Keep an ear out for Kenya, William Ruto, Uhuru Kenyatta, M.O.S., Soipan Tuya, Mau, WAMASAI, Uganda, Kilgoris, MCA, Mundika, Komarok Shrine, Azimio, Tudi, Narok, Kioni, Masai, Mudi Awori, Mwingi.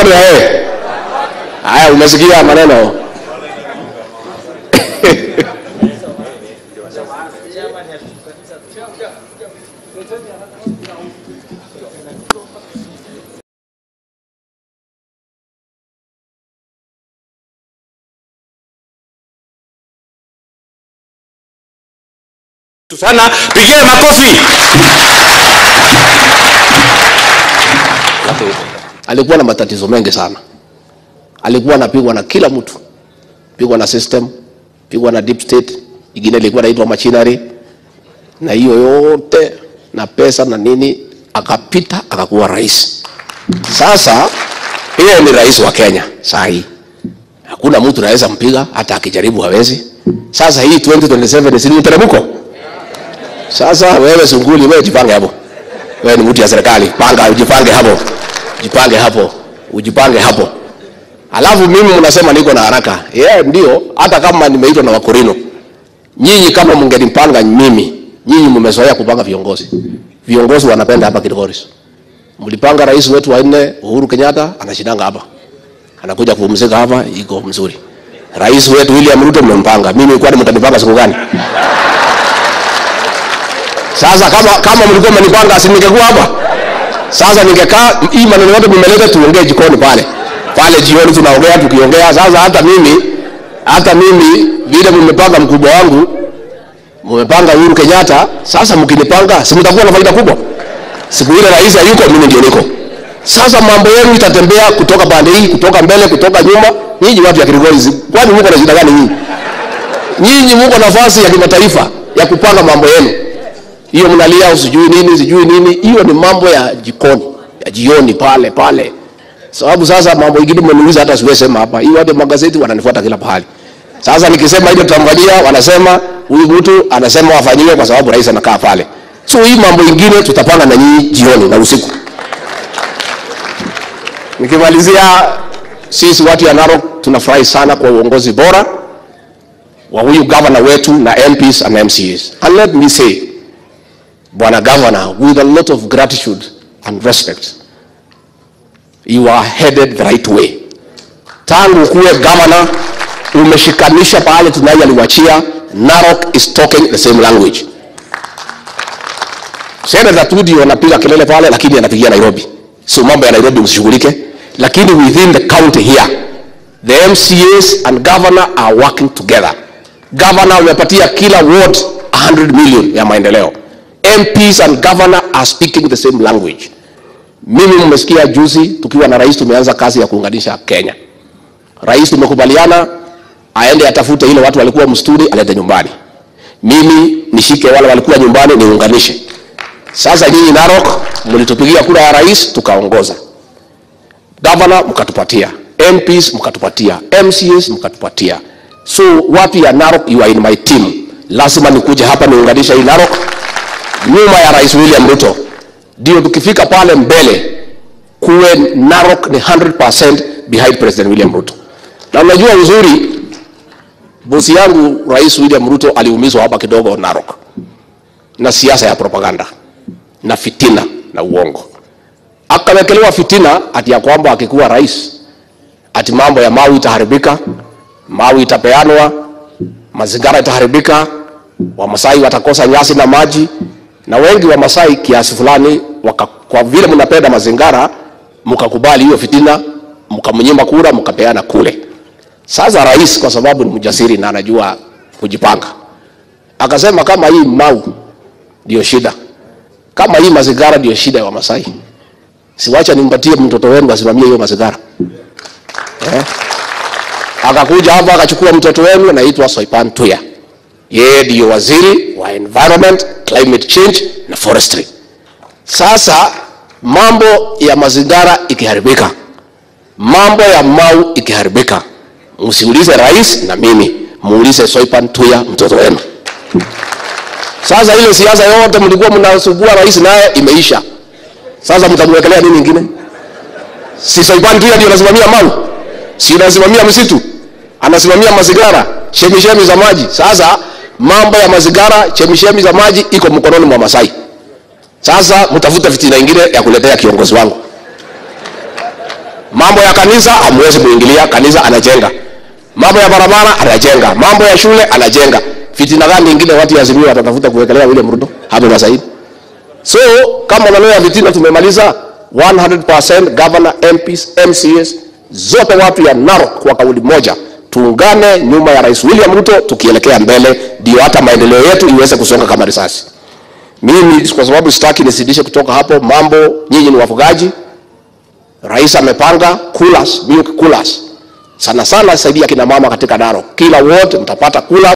mikono ya wewe. Haya, umesikia maneno. Sana pigie makofi. Alikuwa na matatizo mengi sana. Alikuwa anapigwa na kila mtu. Pigwa na system, pigwa na deep state, ingine ilikuwa inaitwa machinery. Na hiyo yote na pesa na nini, akapita akakuwa rais. Sasa yeye ni rais wa Kenya saa hii. Hakuna mtu anaweza mpiga, hata akijaribu hawezi. Sasa hii 2027 ni siri mtarabuko. Sasa wewe sunguli, wewe jipange hapo. Wewe ni mtu ya serikali, panga ujipange hapo. Jipange hapo, ujipange hapo. Alafu mimi unasema niko na haraka. Yeah, ndio, hata kama nimeitwa na Wakorino. Nyinyi kama mngenipanga mimi, nyinyi mmezoea kupanga viongozi. Viongozi wanapenda hapa Kilgoris. Mlipanga rais wetu wa 4 Uhuru Kenyatta anashindanga hapa. Anakuja kupumzika hapa, iko mzuri. Rais wetu William Ruto mmempanga. Mimi kwani mtanipanga siku gani? Sasa kama mlikuwa mmenipanga asingekuwa hapa. Sasa ningekaa hii maneno yote mmeleta tuongee jikoni pale. Pale jioni tunaongea tukiongea. Sasa hata mimi vile mmepanga mkubwa wangu, mmepanga Uhuru Kenyatta, sasa mkinipanga si mtakuwa na faida kubwa. Siku ile rais hayuko mimi ndio niko. Sasa mambo yenu itatembea kutoka pande hii, kutoka mbele, kutoka nyuma. Nyinyi watu ya Kilgoris, kwani mko na shida gani nyinyi? Nyinyi mko na nafasi ya kimataifa ya kupanga mambo yenu. Hiyo mnalia sijui nini, hiyo ni mambo ya jikoni, ya jioni pale. Sababu sasa mambo ingine mmeniuliza hata siwezi sema hapa. Hiyo watu magazeti wananifuata kila pahali. Sasa nikisema hiyo Tanzania wanasema huyu mtu anasema wafanyiwe kwa sababu rais anakaa pale. So hii mambo ingine tutapanga na nyinyi jioni na usiku. Nikimalizia, sisi watu ya Narok tunafurahi sana kwa uongozi bora wa huyu governor wetu na MPs and MCs. And let me say, Bwana Governor, with a lot of gratitude and respect, you are headed the right way. Tangu kuwe governor, umeshikanisha pale tunaye aliwachia, Narok is talking the same language. Senator Tudi wanapiga kelele pale, lakini anapigia Nairobi. So mambo ya Nairobi msishughulike, lakini within the county here, the MCAs and governor are working together. Governor umepatia kila ward 100 million ya maendeleo. MPs and governor are speaking the same language. Mimi mmesikia juzi tukiwa na rais tumeanza kazi ya kuunganisha Kenya. Rais tumekubaliana aende atafute ile watu walikuwa msituni alete nyumbani. Mimi nishike wale walikuwa nyumbani niunganishe. Sasa nyinyi Narok mlitupigia kura ya rais tukaongoza. Governor mkatupatia, MPs mkatupatia, MCAs mkatupatia. So watu ya Narok you are in my team. Lazima nikuje hapa niunganishe hii Narok. Nyuma ya rais William Ruto ndio tukifika pale mbele kuwe Narok ni 100% behind President William Ruto. Na unajua uzuri bosi yangu rais William Ruto aliumizwa hapa kidogo Narok na siasa ya propaganda na fitina na uongo. Akawekelewa fitina ati ya kwamba akikuwa rais ati mambo ya Maui itaharibika, Maui itapeanwa, mazingira itaharibika, Wamasai watakosa nyasi na maji. Na wengi wa Masai kiasi fulani kwa vile mnapenda mazingara mkakubali hiyo fitina, mkamnyima kura, mkapeana kule. Sasa rais kwa sababu ni mjasiri na anajua kujipanga, akasema kama hii Mau ndio shida, kama hii mazingara ndio shida ya Wamasai, siwacha nimpatie mtoto wenu asimamie hiyo mazingara. Akakuja hapa akachukua mtoto wenu anaitwa Soipan Tuya. Yeye ndio waziri wa environment, climate change na forestry. Sasa mambo ya mazingira ikiharibika, mambo ya Mau ikiharibika, msiulize rais na mimi, muulize Soipan Tuya mtoto wenu. Sasa ile siasa yote mlikuwa mnasubua rais naye imeisha. Sasa mtamwekelea nini nyingine? Si Soipan Tuya ndio anasimamia Mau? Si anasimamia msitu? Anasimamia mazingira, chemishemi za maji. Sasa mambo ya mazigara, chemishemi za maji iko mkononi mwa Masai. Sasa mtafuta fitina nyingine ya kuletea kiongozi wangu. Mambo ya kanisa hamwezi kuingilia, kanisa anajenga. Mambo ya barabara anajenga, mambo ya shule anajenga. Fitina gani nyingine watu ya Azimio watatafuta kuwekelea William Ruto hapo na Said? So kama unalea fitina tumemaliza 100% governor, MPs, MCs zote watu ya Narok kwa kauli moja. Tuungane nyuma ya Rais William Ruto tukielekea mbele, ndio hata maendeleo yetu iweze kusonga kama risasi. Mimi kwa sababu sitaki nisidishe kutoka hapo mambo, nyinyi ni wafugaji. Rais amepanga kulas, milk kulas. Sana sana saidia kina mama katika Narok. Kila wote mtapata kula